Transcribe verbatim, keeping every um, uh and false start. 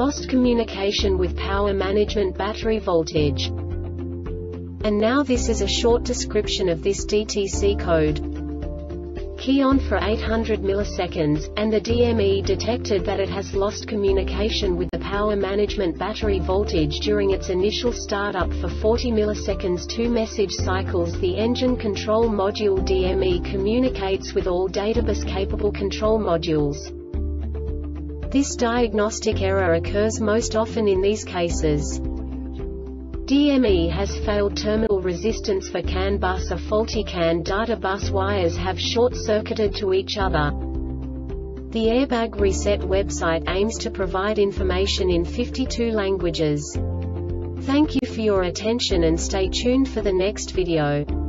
lost communication with power management battery voltage. And now this is a short description of this D T C code. Key on for eight hundred milliseconds, and the D M E detected that it has lost communication with the power management battery voltage during its initial startup for forty milliseconds. Two message cycles. The Engine Control Module D M E communicates with all databus capable control modules. This diagnostic error occurs most often in these cases. D M E has failed terminal resistance for C A N bus. A faulty C A N data bus wires have short-circuited to each other. The Airbag Reset website aims to provide information in fifty-two languages. Thank you for your attention and stay tuned for the next video.